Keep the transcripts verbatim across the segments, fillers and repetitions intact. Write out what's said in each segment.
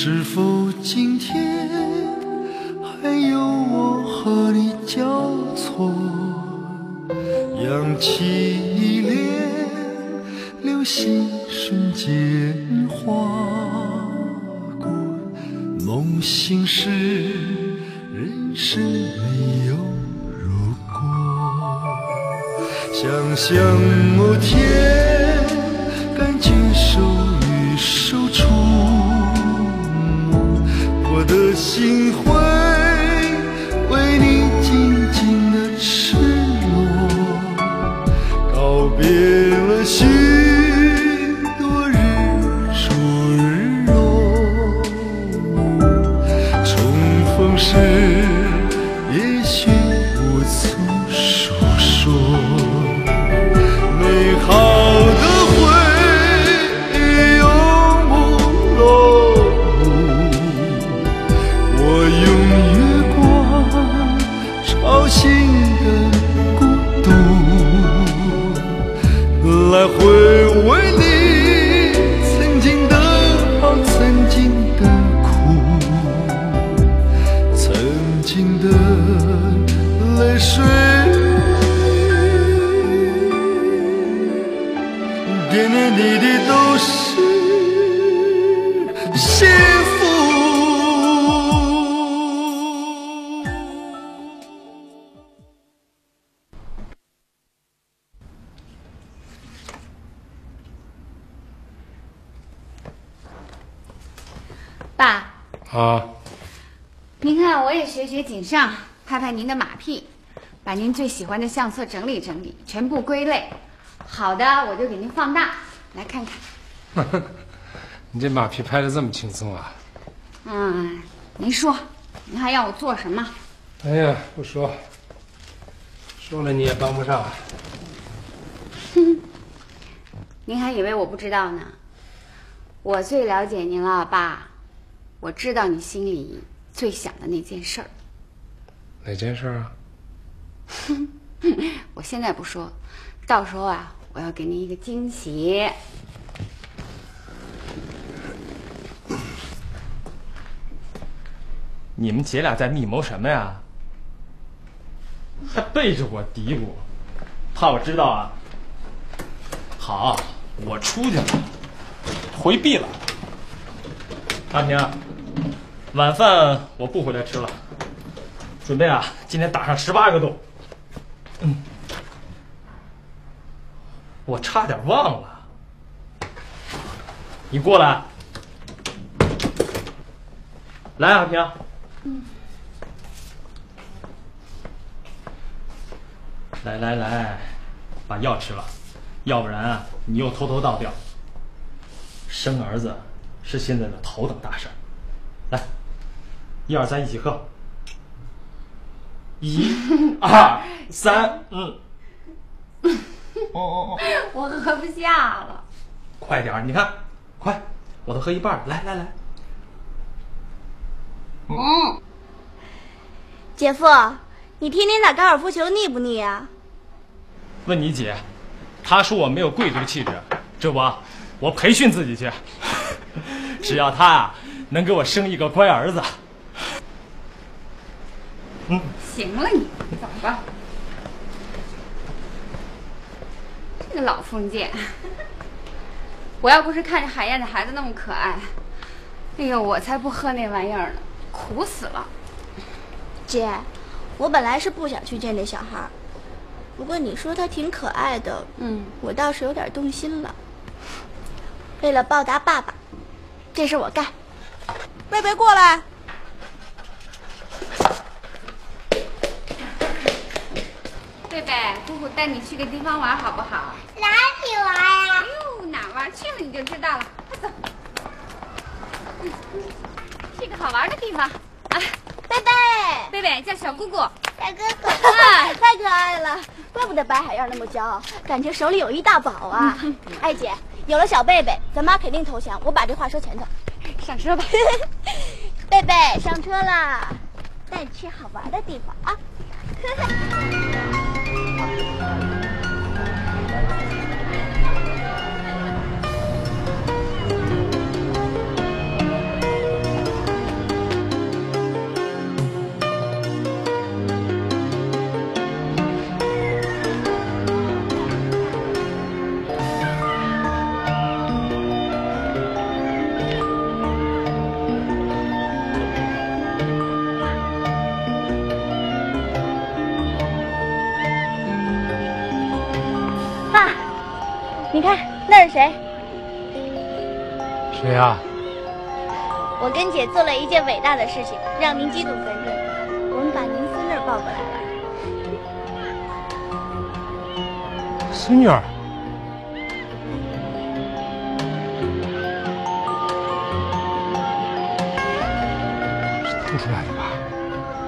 是否今天还有我和你交错，扬起一脸流星瞬间划过，梦醒时人生没有如果，想象某天感觉手与手触摸，我的心会为你紧紧的赤裸，告别了许多日出日落，重逢时也许无从诉说，美好的爸啊，您看我也学学井上，拍拍您的马屁，把您最喜欢的相册整理整理，全部归类，好的我就给您放大来看看。你这马屁拍得这么轻松啊？嗯，您说您还要我做什么？哎呀，不说说了你也帮不上。您还以为我不知道呢，我最了解您了，爸，我知道你心里最想的那件事儿。哪件事啊？我现在不说，到时候啊，我要给您一个惊喜。你们姐俩在密谋什么呀？还背着我嘀咕，怕我知道啊？好，我出去了，回避了。阿平，晚饭我不回来吃了，准备啊，今天打上十八个洞。嗯，我差点忘了，你过来。来，阿平。嗯。来来来，把药吃了，要不然啊，你又偷偷倒掉。生儿子是现在的头等大事儿。来，一二三，一起喝。一二三，嗯。哦哦哦！我喝不下了。快点儿，你看，快，我都喝一半儿。来来来。嗯。姐夫，你天天打高尔夫球腻不腻啊？问你姐，她说我没有贵族气质，这不，我培训自己去。只要她啊，能给我生一个乖儿子。嗯，行了你，你走吧。这个老封建，我要不是看着海燕的孩子那么可爱，哎呦，我才不喝那玩意儿呢，苦死了。姐，我本来是不想去见那小孩，不过你说他挺可爱的，嗯，我倒是有点动心了。为了报答爸爸，这事我干。贝贝，过来。贝贝，姑姑带你去个地方玩好不好？哪里玩呀？哎呦，哪玩去了你就知道了。走，去个好玩的地方啊！贝贝，贝贝叫小姑姑，小姑姑，哎，太可爱了，怪不得白海燕那么骄傲，感觉手里有一大宝啊！哎，姐，有了小贝贝，咱妈肯定投降。我把这话说前头。上车吧，贝贝，上车啦！带你去好玩的地方啊！你看那是谁？谁啊？我跟姐做了一件伟大的事情，让您激动奋力。我们把您孙女抱过来了。孙女儿。 出来的吧？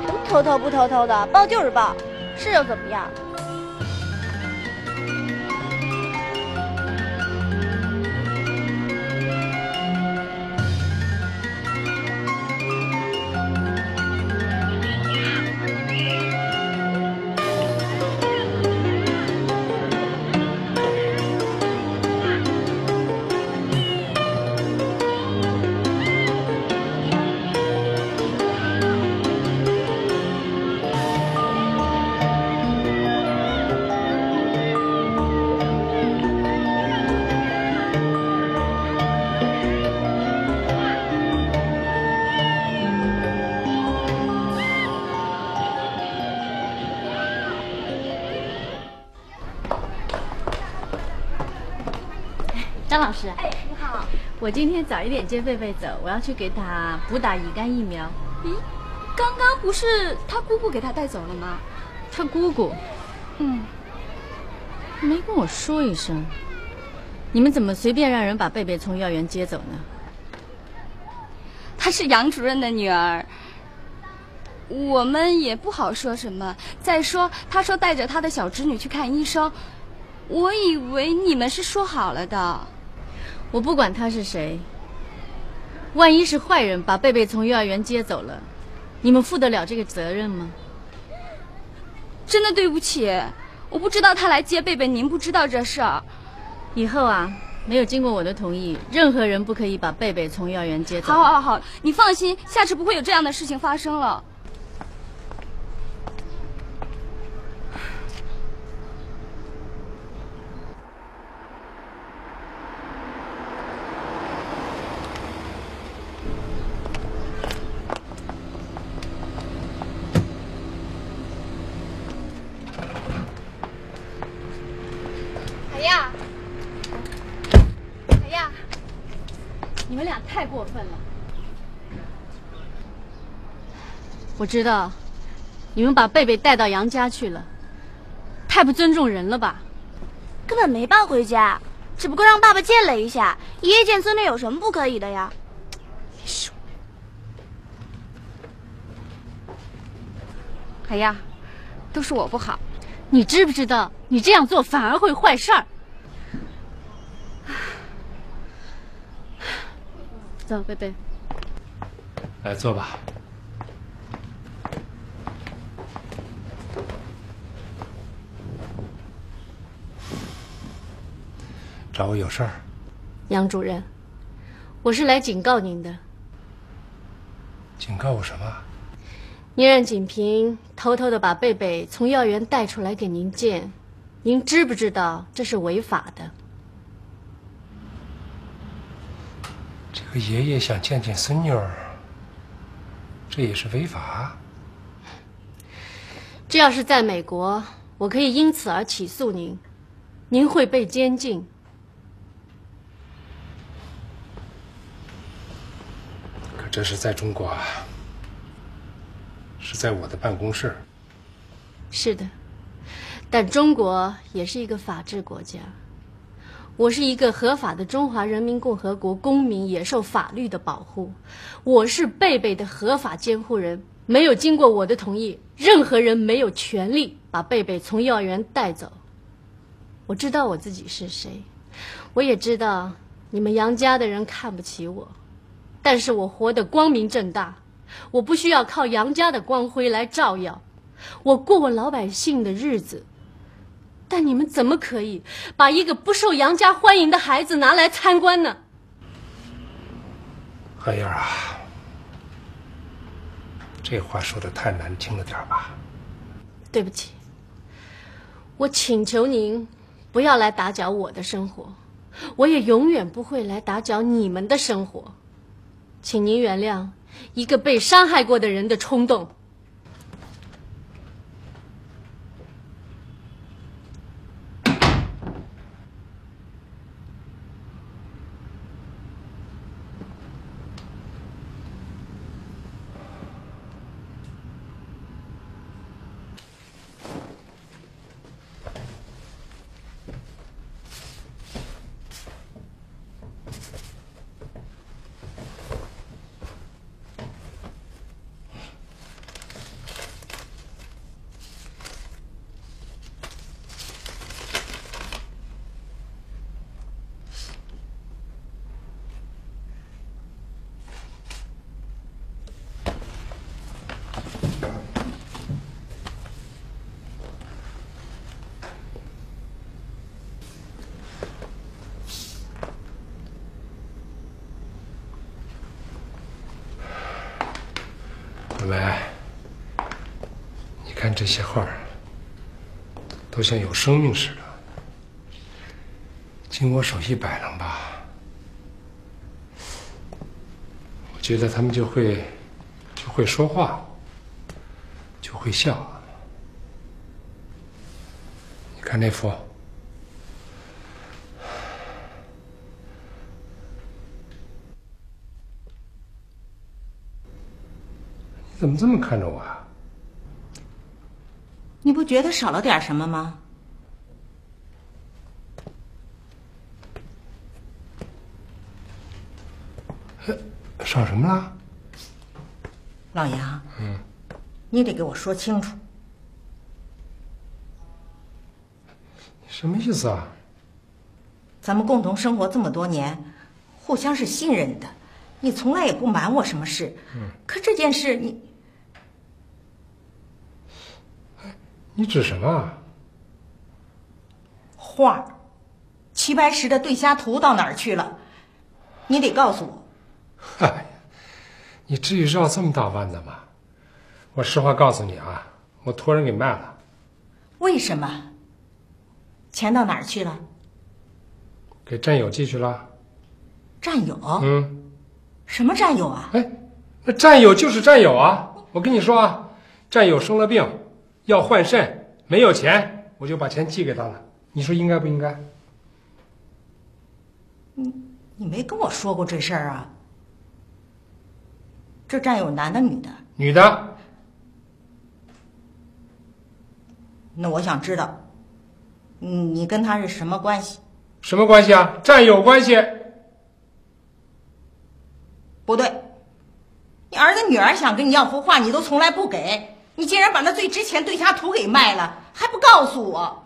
什么偷偷不偷偷的，抱就是抱，是又怎么样？张老师，哎，你好。我今天早一点接贝贝走，我要去给他补打乙肝疫苗。咦，刚刚不是他姑姑给他带走了吗？他姑姑，嗯，没跟我说一声。你们怎么随便让人把贝贝从幼儿园接走呢？她是杨主任的女儿，我们也不好说什么。再说，他说带着他的小侄女去看医生，我以为你们是说好了的。 我不管他是谁，万一是坏人把贝贝从幼儿园接走了，你们负得了这个责任吗？真的对不起，我不知道他来接贝贝，您不知道这事儿。以后啊，没有经过我的同意，任何人不可以把贝贝从幼儿园接走。好，好，好，你放心，下次不会有这样的事情发生了。太过分了！我知道，你们把贝贝带到杨家去了，太不尊重人了吧？根本没抱回家，只不过让爸爸见了一下。爷爷见孙女有什么不可以的呀？别说。哎呀，都是我不好，你知不知道？你这样做反而会坏事儿。 走，贝贝，来坐吧。找我有事儿？杨主任，我是来警告您的。警告我什么？您让锦平偷偷的把贝贝从幼儿园带出来给您见，您知不知道这是违法的？ 这个爷爷想见见孙女儿，这也是违法。这要是在美国，我可以因此而起诉您，您会被监禁。可这是在中国啊，是在我的办公室。是的，但中国也是一个法治国家。 我是一个合法的中华人民共和国公民，也受法律的保护。我是贝贝的合法监护人，没有经过我的同意，任何人没有权利把贝贝从幼儿园带走。我知道我自己是谁，我也知道你们杨家的人看不起我，但是我活得光明正大，我不需要靠杨家的光辉来照耀，我过我老百姓的日子。 但你们怎么可以把一个不受杨家欢迎的孩子拿来参观呢？何燕啊，这话说的太难听了点吧？对不起，我请求您不要来打搅我的生活，我也永远不会来打搅你们的生活，请您原谅一个被伤害过的人的冲动。这些画儿都像有生命似的，经我手一摆弄吧，我觉得他们就会就会说话，就会笑。你看那幅。 怎么这么看着我啊？你不觉得少了点什么吗？少什么了？老杨，嗯，你得给我说清楚。你什么意思啊？咱们共同生活这么多年，互相是信任的，你从来也不瞒我什么事。嗯。可这件事你。 你指什么？画，齐白石的《对虾图》到哪儿去了？你得告诉我。嗨，你至于绕这么大弯子吗？我实话告诉你啊，我托人给卖了。为什么？钱到哪儿去了？给战友寄去了。战友？嗯。什么战友啊？哎，那战友就是战友啊！我跟你说啊，战友生了病。 要换肾，没有钱，我就把钱寄给他了。你说应该不应该？你你没跟我说过这事儿啊？这战友男的女的？女的。那我想知道，你跟他是什么关系？什么关系啊？战友关系。不对，你儿子女儿想跟你要幅画，你都从来不给。 你竟然把那最值钱对虾图给卖了，还不告诉我？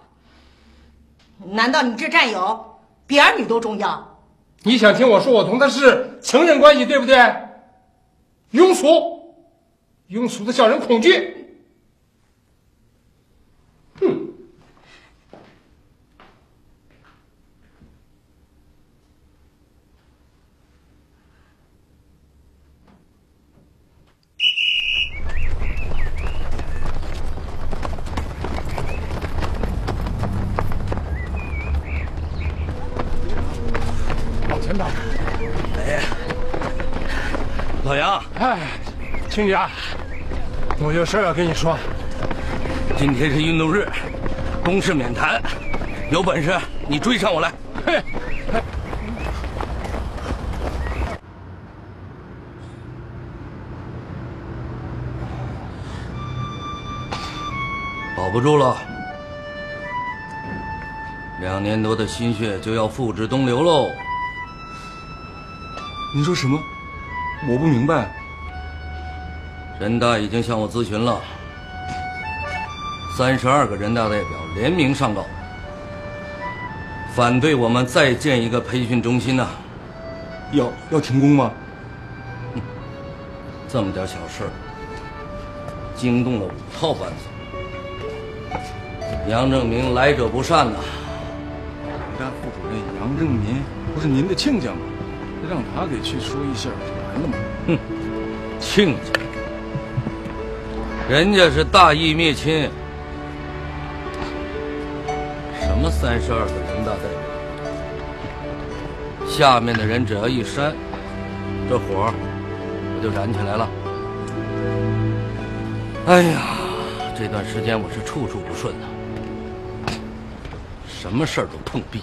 难道你这战友比儿女都重要？你想听我说，我同他是情人关系，对不对？庸俗，庸俗的叫人恐惧。哼！青霞，我有事要跟你说。今天是运动日，公事免谈。有本事你追上我来！嘿，嘿保不住了，两年多的心血就要付之东流喽。你说什么？我不明白。 人大已经向我咨询了，三十二个人大代表联名上告，反对我们再建一个培训中心呐、啊。要要停工吗？嗯，这么点小事，惊动了五套班子。杨正民来者不善呐、啊。人大副主任杨正民不是您的亲家吗？让他给去说一下有什么难的吗？哼，亲家。 人家是大义灭亲，什么三十二个人大代表，下面的人只要一煽，这火我就燃起来了。哎呀，这段时间我是处处不顺呐、啊，什么事儿都碰壁。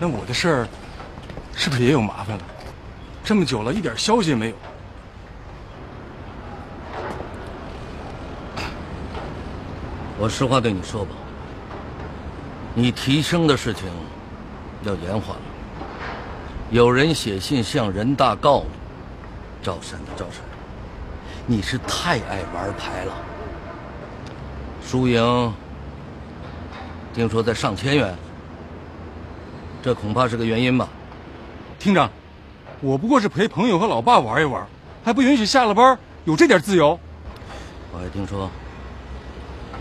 那我的事儿是不是也有麻烦了？这么久了一点消息也没有。 我实话对你说吧，你提升的事情要延缓了。有人写信向人大告了，赵山的赵山，你是太爱玩牌了。输赢听说在上千元，这恐怕是个原因吧。厅长，我不过是陪朋友和老爸玩一玩，还不允许下了班有这点自由。我还听说。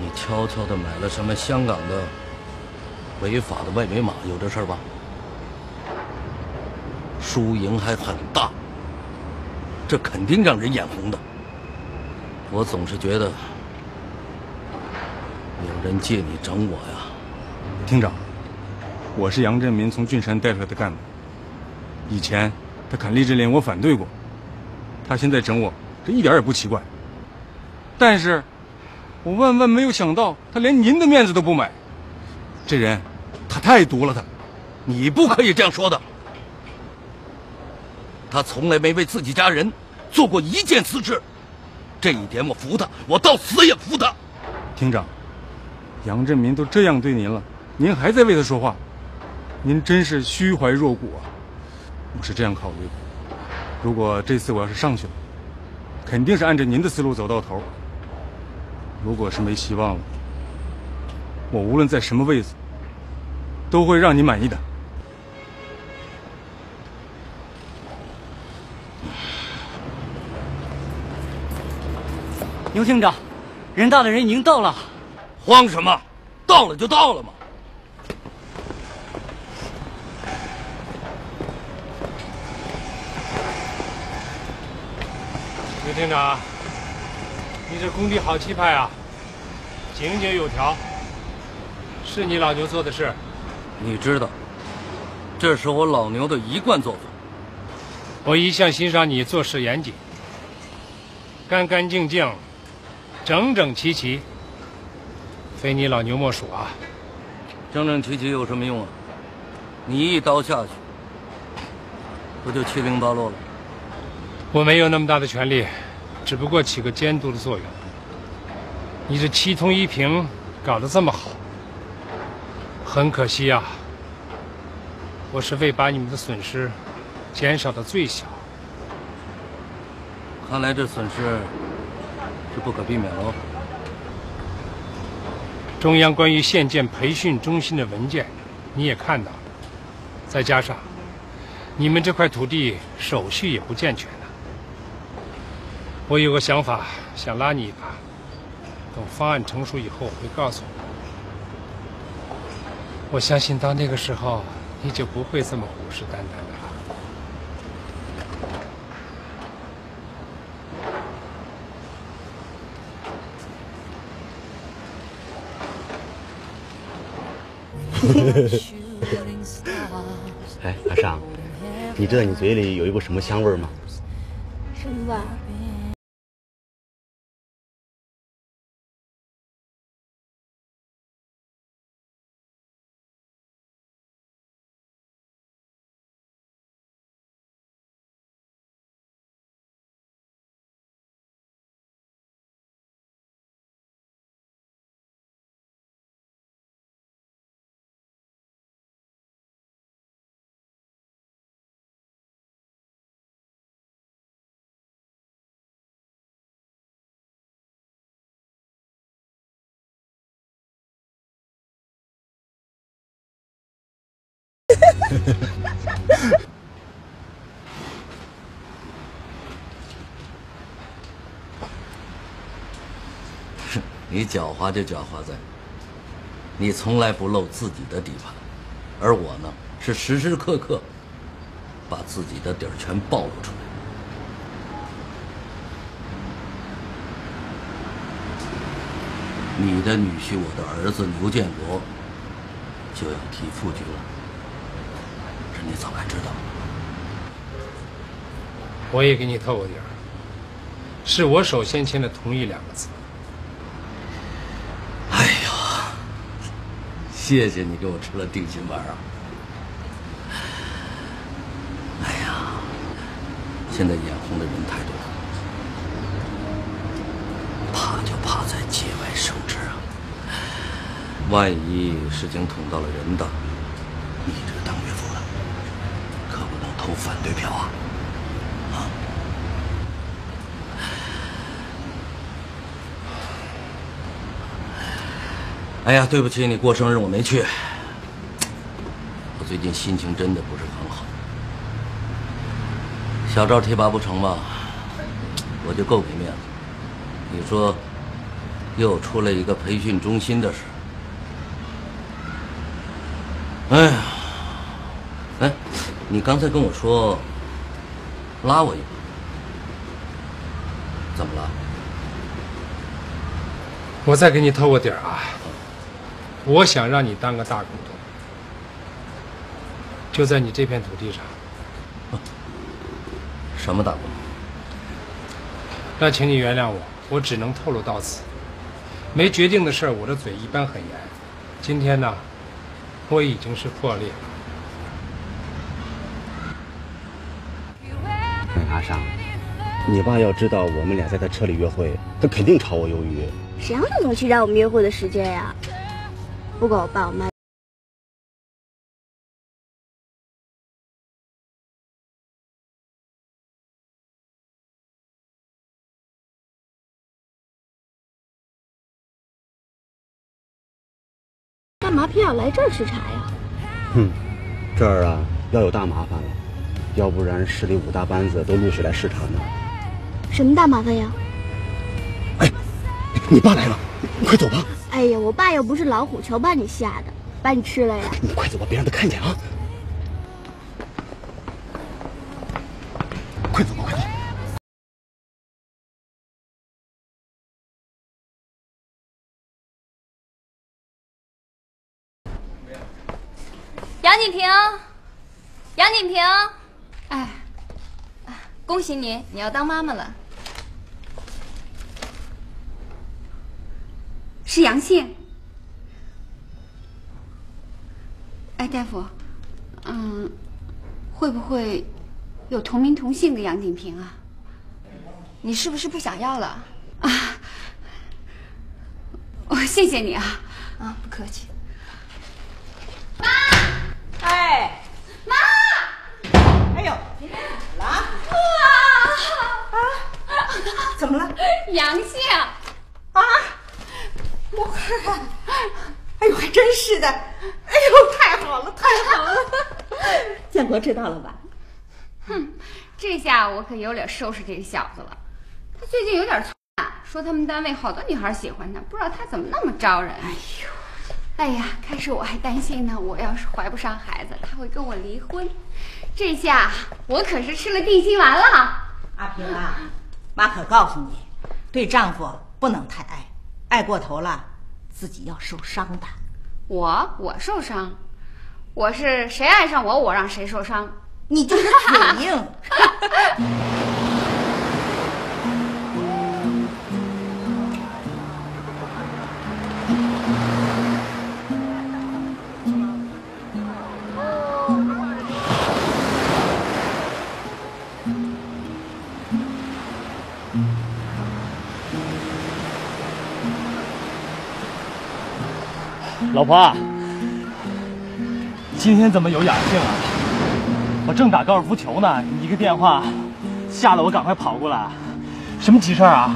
你悄悄的买了什么香港的违法的外围码？有这事儿吧？输赢还很大，这肯定让人眼红的。我总是觉得有人借你整我呀？厅长，我是杨振民从郡山带出来的干部。以前他砍励志林，我反对过。他现在整我，这一点也不奇怪。但是，我万万没有想到，他连您的面子都不买。这人，他太毒了他。你不可以这样说的。他从来没为自己家人做过一件私事，这一点我服他，我到死也服他。厅长，杨振民都这样对您了，您还在为他说话，您真是虚怀若谷啊！我是这样考虑的，如果这次我要是上去了，肯定是按照您的思路走到头。如果是没希望了，我无论在什么位子，都会让你满意的。牛厅长，人大的人已经到了。慌什么？到了就到了嘛。牛厅长，你这工地好气派啊，井井有条，是你老牛做的事。你知道，这是我老牛的一贯作风。我一向欣赏你做事严谨，干干净净。整整齐齐，非你老牛莫属啊！整整齐齐有什么用啊？你一刀下去，不就七零八落了？我没有那么大的权力，只不过起个监督的作用。你这七通一平搞得这么好，很可惜啊！我是为把你们的损失减少到最小。看来这损失是不可避免喽。中央关于县建培训中心的文件，你也看到了。再加上，你们这块土地手续也不健全呢。我有个想法，想拉你一把。等方案成熟以后，会告诉我。我相信到那个时候，你就不会这么虎视眈眈的了。哎，阿尚，你知道你嘴里有一股什么香味吗？什么味？你狡猾就狡猾在，你从来不露自己的底盘，而我呢，是时时刻刻把自己的底儿全暴露出来。你的女婿，我的儿子牛建国就要提副局了。你早该知道，我也给你透过底儿，是我首先签的同意两个字。哎呀，谢谢你给我吃了定心丸啊！哎呀，现在眼红的人太多了，怕就怕在节外生枝啊！万一事情捅到了人大，你这个当岳父。投反对票啊！啊！哎呀，对不起，你过生日我没去。我最近心情真的不是很好。小赵提拔不成吧，我就够给面子。你说，又出了一个培训中心的事。哎呀，哎。你刚才跟我说拉我一把，怎么了？我再给你透个底儿啊，我想让你当个大股东，就在你这片土地上。什么大股东？那请你原谅我，我只能透露到此。没决定的事儿，我的嘴一般很严。今天呢，我已经是破例了。 阿尚，你爸要知道我们俩在他车里约会，他肯定炒我鱿鱼。谁让他总去让我们约会的时间呀？不管我爸我妈。干嘛偏要来这儿视察呀？哼，这儿啊要有大麻烦了。 要不然市里五大班子都陆续来视察呢。什么大麻烦呀？哎，你爸来了，你快走吧。哎呀，我爸又不是老虎，瞧把你吓的，把你吃了呀！你快走吧，别让他看见啊！快走吧，快走！ 杨锦平，杨锦平。 哎，恭喜你，你要当妈妈了。是阳性。哎，大夫，嗯，会不会有同名同姓的杨锦平啊？你是不是不想要了？啊，我谢谢你啊，啊，不客气。妈，哎，妈。 哎呦，你怎么了？哇！啊！怎么了？阳性啊！我看看，哎呦，还真是的！哎呦，太好了，太好了！建国知道了吧？哼，这下我可有脸收拾这个小子了。他最近有点窜，说他们单位好多女孩喜欢他，不知道他怎么那么招人。哎呦！ 哎呀，开始我还担心呢，我要是怀不上孩子，他会跟我离婚。这下我可是吃了定心丸了。阿平啊，妈可告诉你，对丈夫不能太爱，爱过头了，自己要受伤的。我我受伤，我是谁爱上我，我让谁受伤。你就是嘴硬。老婆，今天怎么有阳性啊？我正打高尔夫球呢，你一个电话，吓得我赶快跑过来。什么急事儿啊？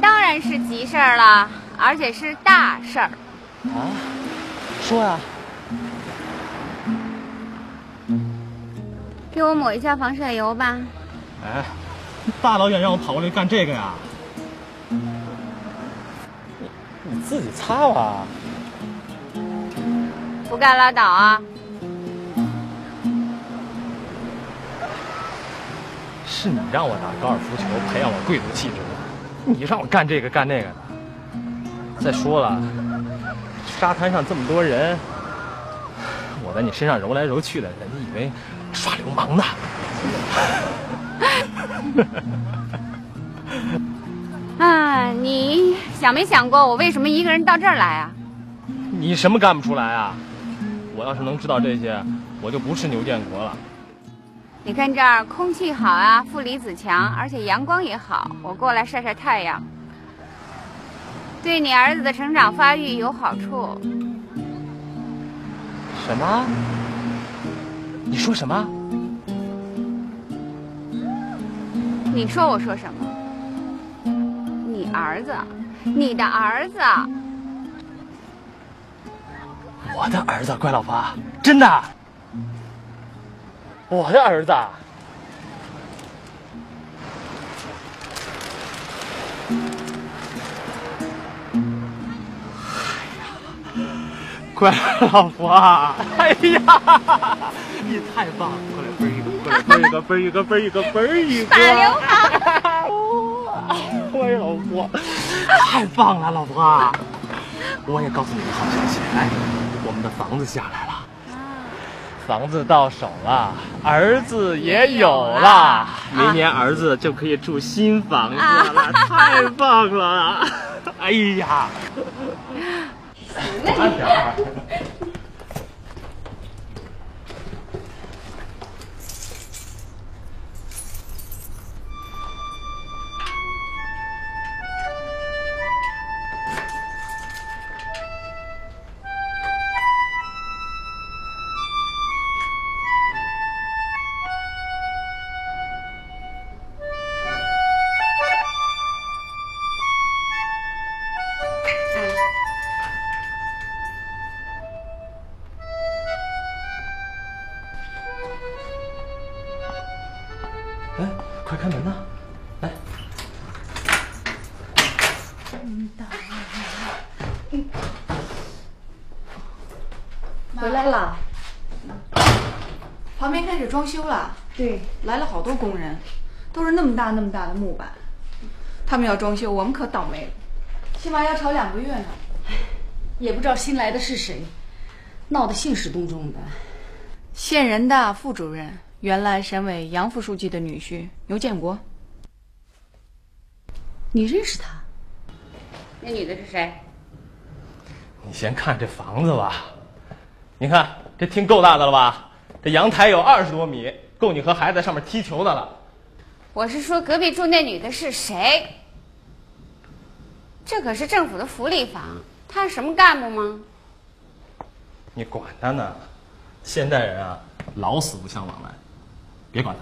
当然是急事儿了，而且是大事儿。啊？说呀、啊。给我抹一下防晒油吧。哎，大老远让我跑过来干这个呀？ 你自己擦吧，不干拉倒啊！是你让我打高尔夫球，培养我贵族气质的，你让我干这个干那个的。再说了，沙滩上这么多人，我在你身上揉来揉去的，人家以为耍流氓呢。啊，你想没想过我为什么一个人到这儿来啊？你什么干不出来啊？我要是能知道这些，我就不是牛建国了。你看这儿空气好啊，负离子强，而且阳光也好，我过来晒晒太阳，对你儿子的成长发育有好处。什么？你说什么？你说我说什么？ 你儿子，你的儿子，我的儿子，乖老婆，真的，我的儿子，哎呀，乖老婆，哎呀，你太棒了，过来奔一个，奔一个，奔一个，奔一个，奔一个，奔一个，大流氓。 我老婆。太棒了，老婆！我也告诉你个好消息，哎，我们的房子下来了，房子到手了，儿子也有了，明年儿子就可以住新房子了，啊、太棒了！哎呀，行了你。 装修了，对，来了好多工人，都是那么大那么大的木板，他们要装修，我们可倒霉了，起码要吵两个月呢。也不知道新来的是谁，闹得兴师动众的。县人大副主任，原来省委杨副书记的女婿牛建国，你认识他？那女的是谁？你先看这房子吧，你看这厅够大的了吧？ 这阳台有二十多米，够你和孩子在上面踢球的了。我是说隔壁住那女的是谁？这可是政府的福利房，她是什么干部吗？你管她呢，现代人啊，老死不相往来，别管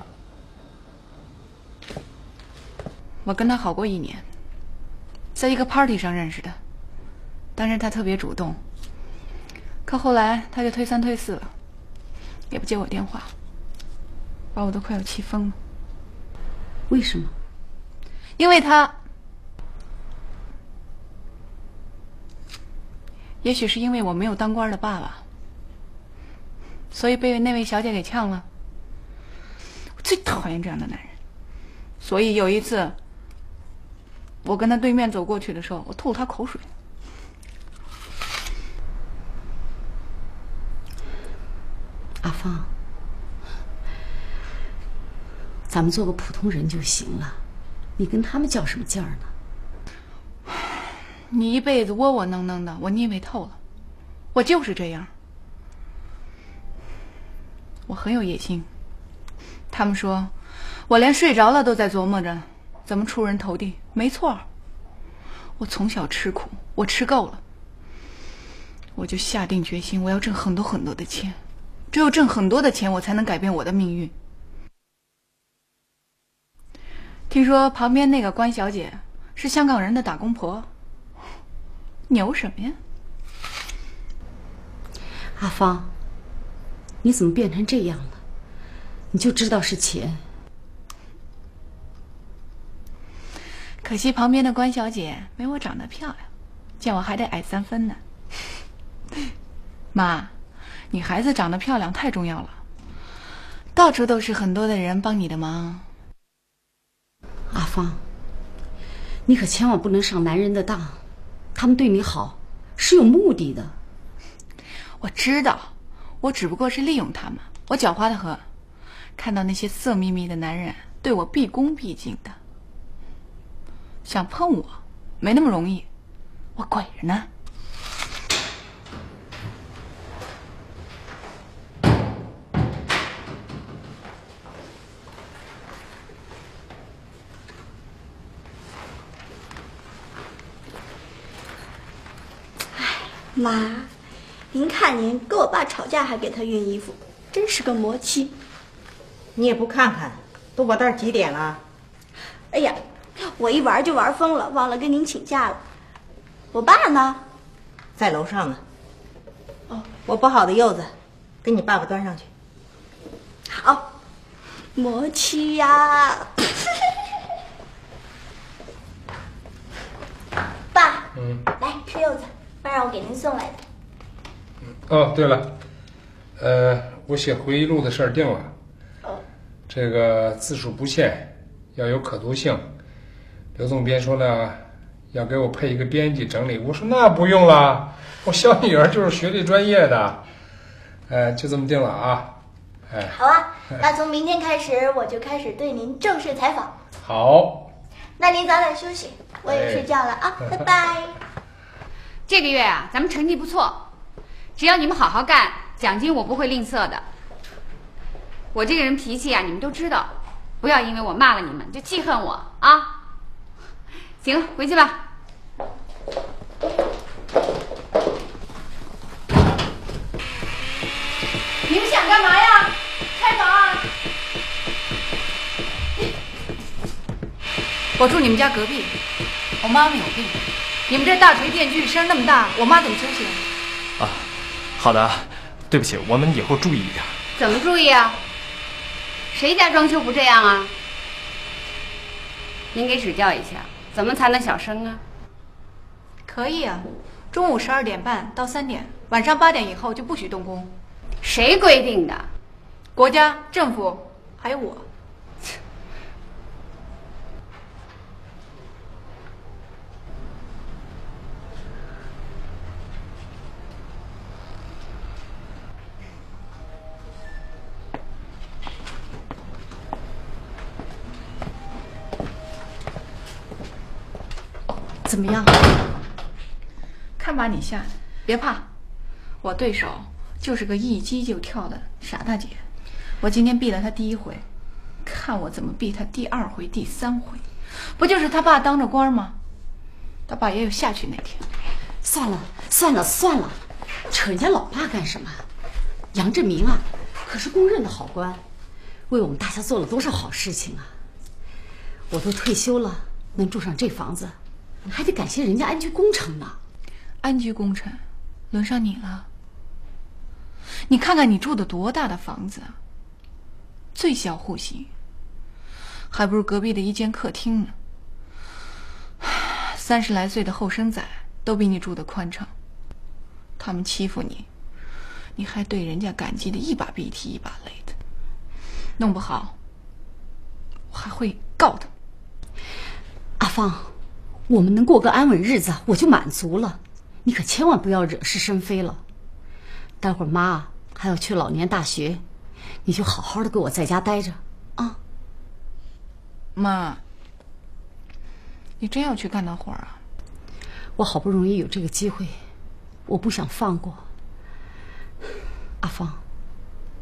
她。我跟她好过一年，在一个 party 上认识的，当时她特别主动，可后来她就退三退四了。 也不接我电话，把我都快要气疯了。为什么？因为他，也许是因为我没有当官的爸爸，所以被那位小姐给呛了。我最讨厌这样的男人，所以有一次，我跟他对面走过去的时候，我吐了他口水。 阿芳，咱们做个普通人就行了，你跟他们较什么劲儿呢？你一辈子窝窝囊囊的，我腻味透了。我就是这样，我很有野心。他们说，我连睡着了都在琢磨着怎么出人头地。没错，我从小吃苦，我吃够了，我就下定决心，我要挣很多很多的钱。 只有挣很多的钱，我才能改变我的命运。听说旁边那个关小姐是香港人的打工婆，牛什么呀？阿芳，你怎么变成这样了？你就知道是钱。可惜旁边的关小姐没我长得漂亮，见我还得矮三分呢。妈。 你孩子长得漂亮太重要了，到处都是很多的人帮你的忙。阿芳，你可千万不能上男人的当，他们对你好是有目的的。我知道，我只不过是利用他们，我狡猾的很，看到那些色眯眯的男人对我毕恭毕敬的，想碰我没那么容易，我鬼着呢。 妈，您看您跟我爸吵架还给他熨衣服，真是个魔妻。你也不看看，都我这儿几点了？哎呀，我一玩就玩疯了，忘了跟您请假了。我爸呢？在楼上呢。哦，我剥好的柚子，给你爸爸端上去。好，魔妻呀！爸，嗯，来吃柚子。 爸让我给您送来的。哦，对了，呃，我写回忆录的事儿定了。哦。这个字数不限，要有可读性。刘总编说呢，要给我配一个编辑整理。我说那不用了，我小女儿就是学这专业的。哎，就这么定了啊。哎，好啊，那从明天开始我就开始对您正式采访。好，那您早点休息，我也睡觉了啊，哎、拜拜。这个月啊，咱们成绩不错，只要你们好好干，奖金我不会吝啬的。我这个人脾气啊，你们都知道，不要因为我骂了你们就记恨我啊。行了，回去吧。你们想干嘛呀？开房啊！我住你们家隔壁，我妈妈有病，你们这大锤电锯声那么大，我妈怎么休息啊？啊，好的，对不起，我们以后注意一点。怎么注意啊？谁家装修不这样啊？您给指教一下。怎么才能小声啊？可以啊，中午十二点半到三点，晚上八点以后就不许动工。谁规定的？国家、政府，还有我。怎么样？看把你吓，别怕，我对手就是个一击就跳的傻大姐，我今天毙了她第一回，看我怎么毙她第二回、第三回，不就是他爸当着官吗？他爸也有下去那天。算了算了算了，扯人家老爸干什么？杨振明啊，可是公认的好官，为我们大家做了多少好事情啊！我都退休了，能住上这房子。还得感谢人家安居功臣呢，安居功臣，轮上你了。你看看你住的多大的房子啊，最小户型，还不如隔壁的一间客厅呢。三十来岁的后生仔都比你住的宽敞，他们欺负你，你还对人家感激的一把鼻涕一把泪的，弄不好我还会告他。阿芳。我们能过个安稳日子，我就满足了。你可千万不要惹是生非了。待会儿妈还要去老年大学，你就好好的给我在家待着啊。妈，你真要去干那活啊？我好不容易有这个机会，我不想放过。阿芳，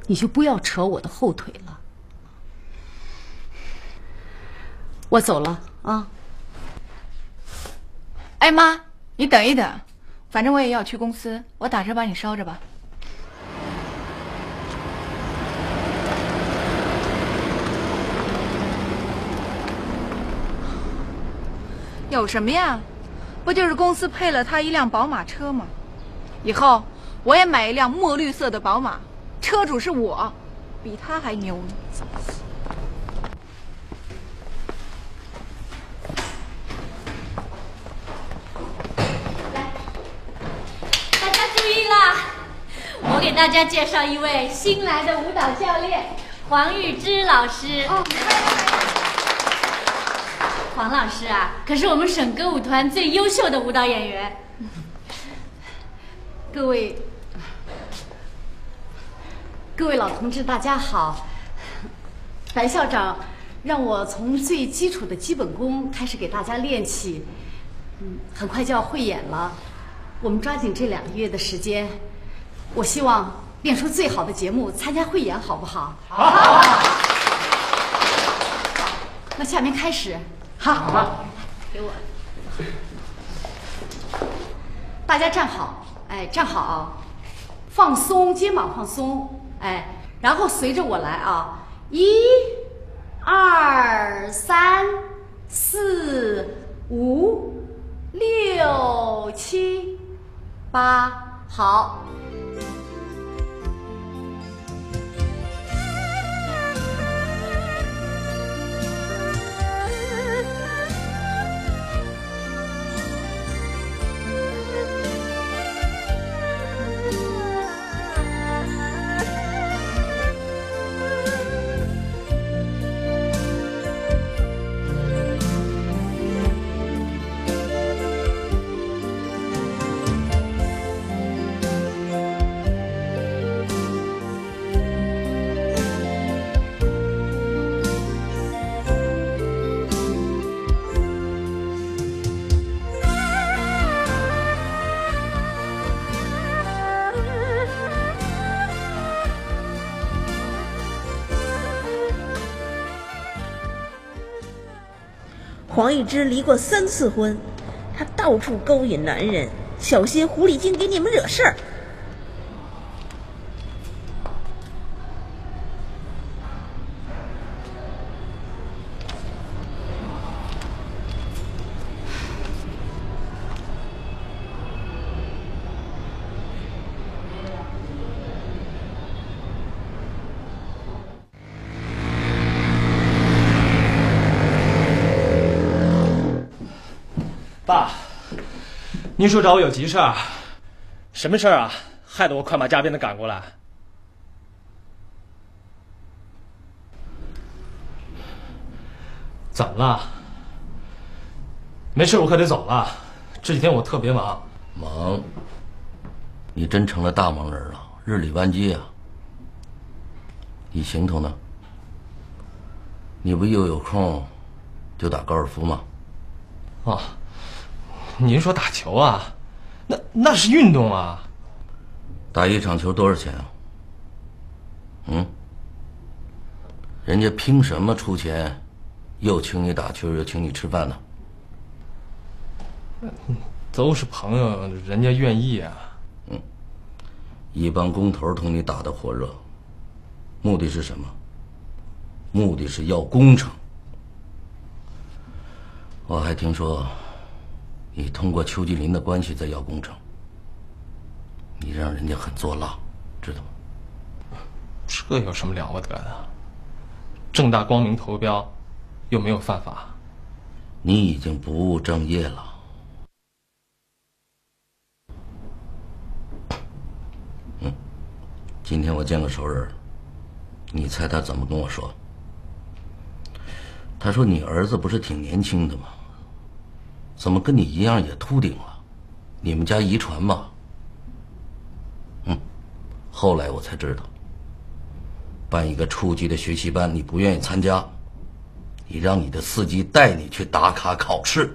你就不要扯我的后腿了。我走了啊。哎妈，你等一等，反正我也要去公司，我打车把你捎着吧。有什么呀？不就是公司配了他一辆宝马车吗？以后我也买一辆墨绿色的宝马，车主是我，比他还牛呢。我给大家介绍一位新来的舞蹈教练，黄玉芝老师。哦，黄老师啊，可是我们省歌舞团最优秀的舞蹈演员。各位，各位老同志，大家好。白校长让我从最基础的基本功开始给大家练起，嗯，很快就要汇演了。我们抓紧这两个月的时间，我希望练出最好的节目，参加汇演，好不好？好。好。那下面开始。好。好。给我。大家站好，哎，站好啊！放松，肩膀放松，哎，然后随着我来啊！一、二、三、四、五、六、七。八好，黄一枝离过三次婚，她到处勾引男人，小心狐狸精给你们惹事儿。爸，您说找我有急事儿？什么事儿啊？害得我快马加鞭的赶过来。怎么了？没事，我可得走了。这几天我特别忙。忙？你真成了大忙人了，日理万机啊。你行头呢？你不又有空就打高尔夫吗？哦。 您说打球啊，那那是运动啊。打一场球多少钱啊？嗯，人家凭什么出钱，又请你打球，又请你吃饭呢？都是朋友，人家愿意啊。嗯，一帮工头同你打得火热，目的是什么？目的是要工程。我还听说。 你通过邱继林的关系在要工程，你让人家很作浪，知道吗？这有什么了不得的？正大光明投标，又没有犯法。你已经不务正业了。嗯，今天我见个熟人，你猜他怎么跟我说？他说：“你儿子不是挺年轻的吗？” 怎么跟你一样也秃顶了？你们家遗传吧？嗯，后来我才知道，办一个初级的学习班，你不愿意参加，你让你的司机带你去打卡考试，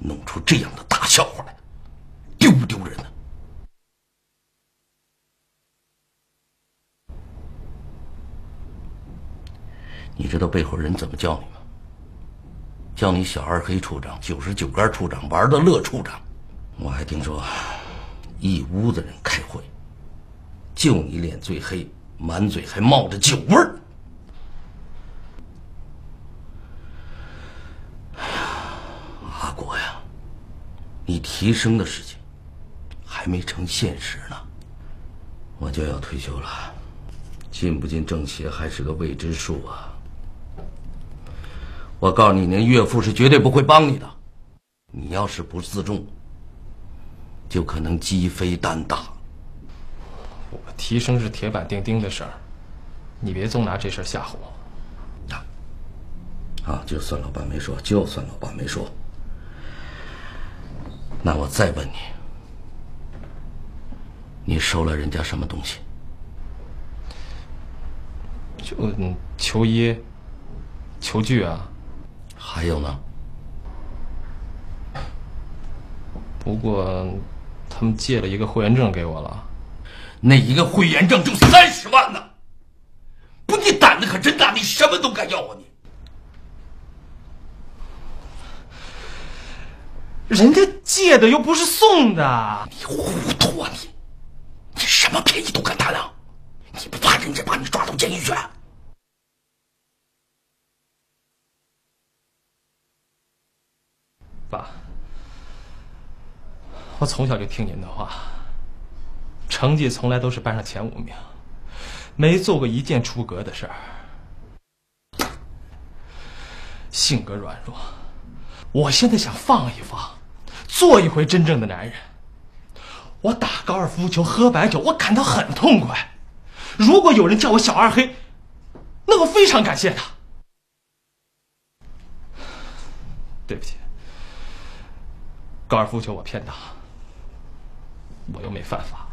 弄出这样的大笑话来，丢不丢人呢？你知道背后人怎么叫你吗？ 叫你小二黑处长、九十九杆处长、玩的乐处长，我还听说一屋子人开会，就你脸最黑，满嘴还冒着酒味儿。哎呀，阿国呀，你提升的事情还没成现实呢，我就要退休了，进不进政协还是个未知数啊。 我告诉你，您岳父是绝对不会帮你的。你要是不自重，就可能鸡飞蛋打。我提升是铁板钉钉的事儿，你别总拿这事儿吓唬我。啊，啊，就算老爸没说，就算老爸没说。那我再问你，你收了人家什么东西？就球衣、球具啊。 还有呢？不过，他们借了一个会员证给我了，那一个会员证就三十万呢！不，你胆子可真大，你什么都敢要啊你！人家借的又不是送的，你糊涂啊你！你什么便宜都敢贪啊！你不怕人家把你抓到监狱去？ 爸，我从小就听您的话，成绩从来都是班上前五名，没做过一件出格的事儿。性格软弱，我现在想放一放，做一回真正的男人。我打高尔夫球、喝白酒，我感到很痛快。如果有人叫我小二黑，那我非常感谢他。对不起。 高尔夫球我偏打，我又没犯法。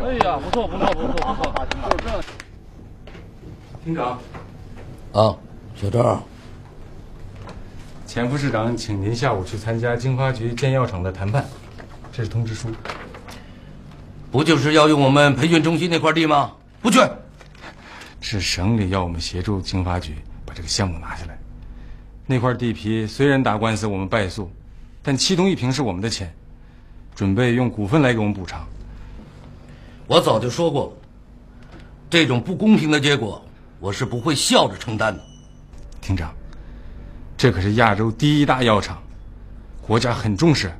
哎呀，不错不错不错不错，就是这。厅长，啊，小赵，钱副市长请您下午去参加经发局建药厂的谈判，这是通知书。不就是要用我们培训中心那块地吗？不去。是省里要我们协助经发局把这个项目拿下来。那块地皮虽然打官司我们败诉，但七通一平是我们的钱，准备用股份来给我们补偿。我早就说过了，这种不公平的结果，我是不会笑着承担的。厅长，这可是亚洲第一大药厂，国家很重视。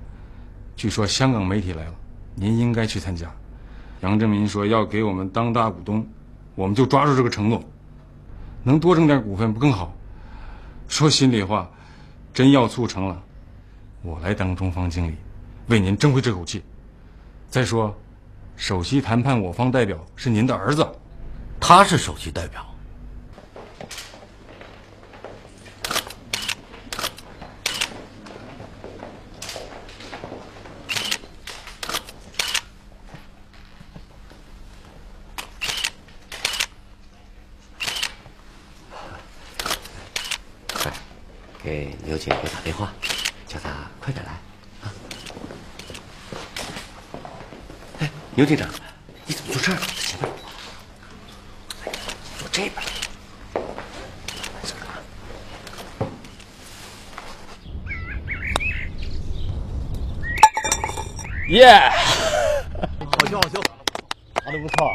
据说香港媒体来了，您应该去参加。杨振民说要给我们当大股东，我们就抓住这个承诺，能多挣点股份不更好？说心里话，真要促成了，我来当中方经理，为您争回这口气。再说，首席谈判我方代表是您的儿子，他是首席代表。快，给刘姐给打电话，叫她快点来啊！哎，牛队长，你怎么坐这儿了？前面。坐这边，坐这儿。耶、yeah! ！好笑，好笑，打得不错啊！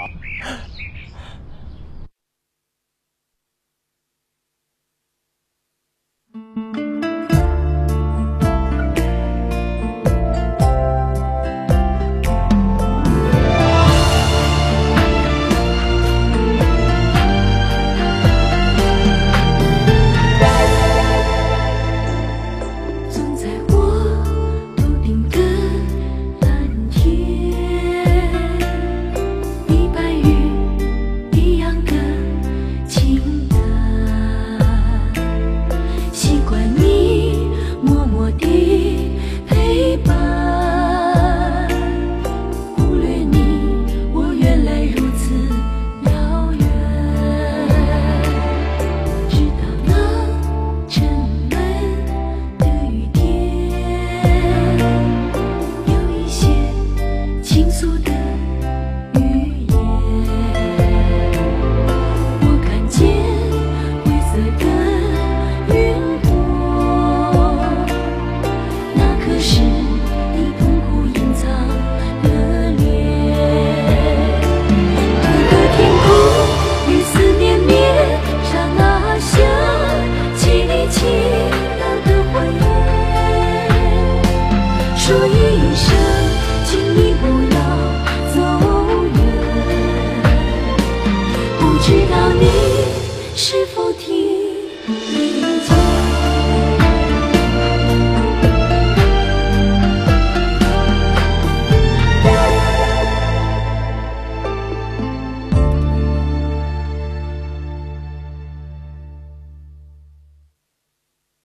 是否听？